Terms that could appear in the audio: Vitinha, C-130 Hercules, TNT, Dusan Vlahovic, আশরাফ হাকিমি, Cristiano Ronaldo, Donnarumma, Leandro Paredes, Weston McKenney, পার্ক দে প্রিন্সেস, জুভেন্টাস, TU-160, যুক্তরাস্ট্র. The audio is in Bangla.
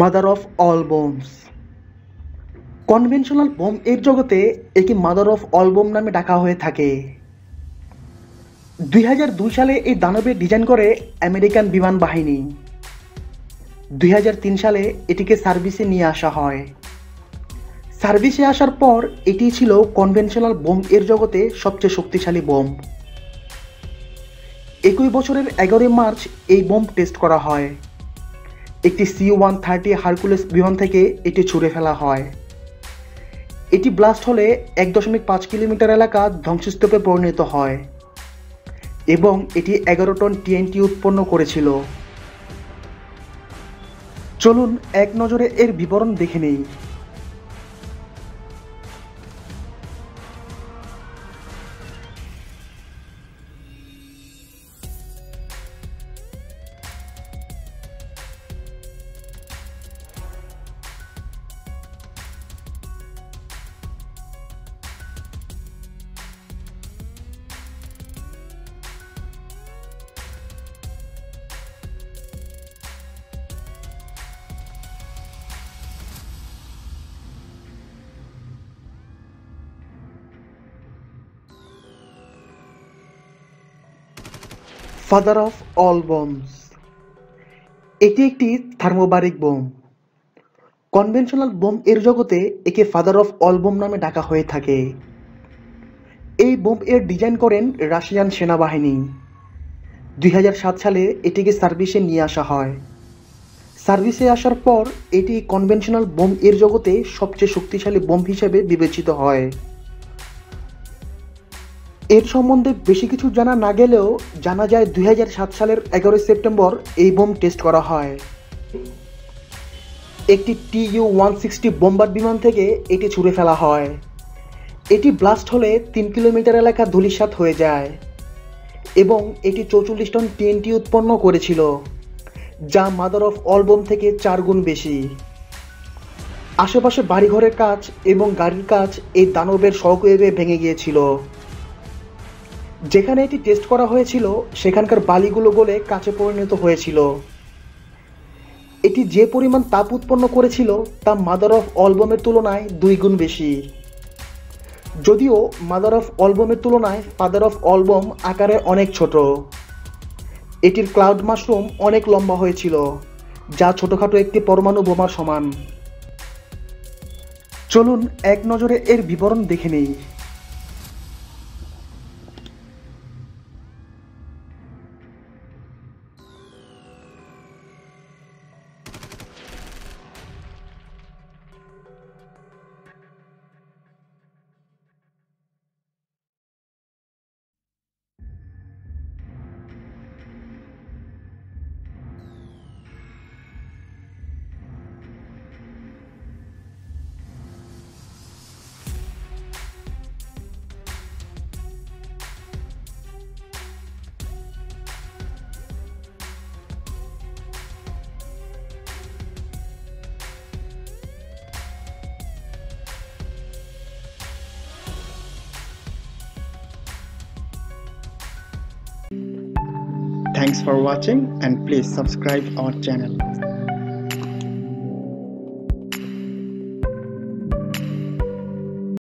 Mother of all bombs. Conventional bomb এর জগতে একে মাদার অফ অল বোম নামে ডাকা হয়ে থাকে। 2002 সালে এই দানবের ডিজাইন করে আমেরিকান বিমান বাহিনী। 2003 সালে এটিকে সার্ভিসে নিয়ে আসা হয়। সার্ভিসে আসার পর এটি ছিল কনভেনশনাল বোম এর জগতে সবচেয়ে শক্তিশালী বোম। 21 বছরের 11 মার্চ এই বোম টেস্ট করা হয়। একটি C-130 হারকুলেস বিমান থেকে এটি ছুড়ে ফেলা হয়। এটি ব্লাস্ট হলে 1.5 কিলোমিটার এলাকা ধ্বংসস্তূপে পরিণত হয় এবং এটি 11 টন TNT উৎপন্ন করেছিল। চলুন এক নজরে এর বিবরণ দেখে নেই। ফাদার অফ অল বোমস, এটি একটি থার্মোবারিক বোম। কনভেনশনাল বোম এর জগতে একে ফাদার অফ অল বোম নামে ডাকা হয়ে থাকে। এই বোম এর ডিজাইন করেন রাশিয়ান সেনাবাহিনী। 2007 সালে এটিকে সার্ভিসে নিয়ে আসা হয়। সার্ভিসে আসার পর এটি কনভেনশনাল বোম এর জগতে সবচেয়ে শক্তিশালী বোম হিসেবে বিবেচিত হয়। এর সম্বন্ধে বেশি কিছু জানা না গেলেও জানা যায় 2007 সালের 11 সেপ্টেম্বর এই বোম টেস্ট করা হয়। একটি TU-160 বোম্বার বিমান থেকে এটি ছুড়ে ফেলা হয়। এটি ব্লাস্ট হলে 3 কিলোমিটার এলাকা ধূলিসাৎ হয়ে যায় এবং এটি 44 টন TNT উৎপন্ন করেছিল, যা মাদার অফ অল বোম থেকে 4 গুণ বেশি। আশেপাশে বাড়িঘরের কাচ এবং গাড়ির কাচ এই দানবের শকওয়েভে ভেঙে গিয়েছিল। যেখানে এটি টেস্ট করা হয়েছিল সেখানকার বালিগুলো গলে কাঁচে পরিণত হয়েছিল। এটি যে পরিমাণ তাপ উৎপন্ন করেছিল তা মাদার অফ অল বোমের তুলনায় 2 গুণ বেশি। যদিও মাদার অফ অল বোমের তুলনায় ফাদার অফ অল বোম আকারে অনেক ছোট। এটির ক্লাউড মাশরুম অনেক লম্বা হয়েছিল, যা ছোটখাটো একটি পরমাণু বোমার সমান। চলুন এক নজরে এর বিবরণ দেখে নেই। Thanks for watching and please subscribe our channel.